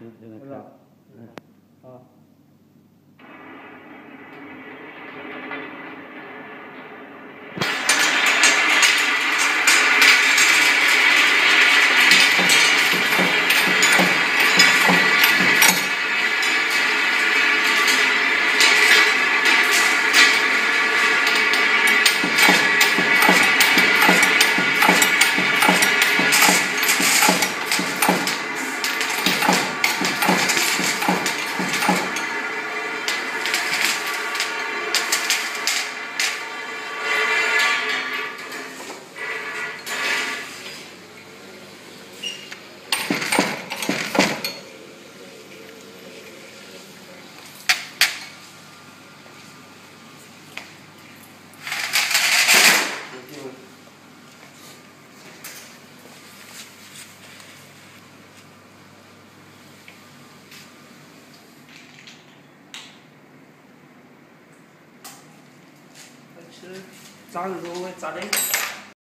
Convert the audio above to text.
现在看，啊。 炸肉，炸的。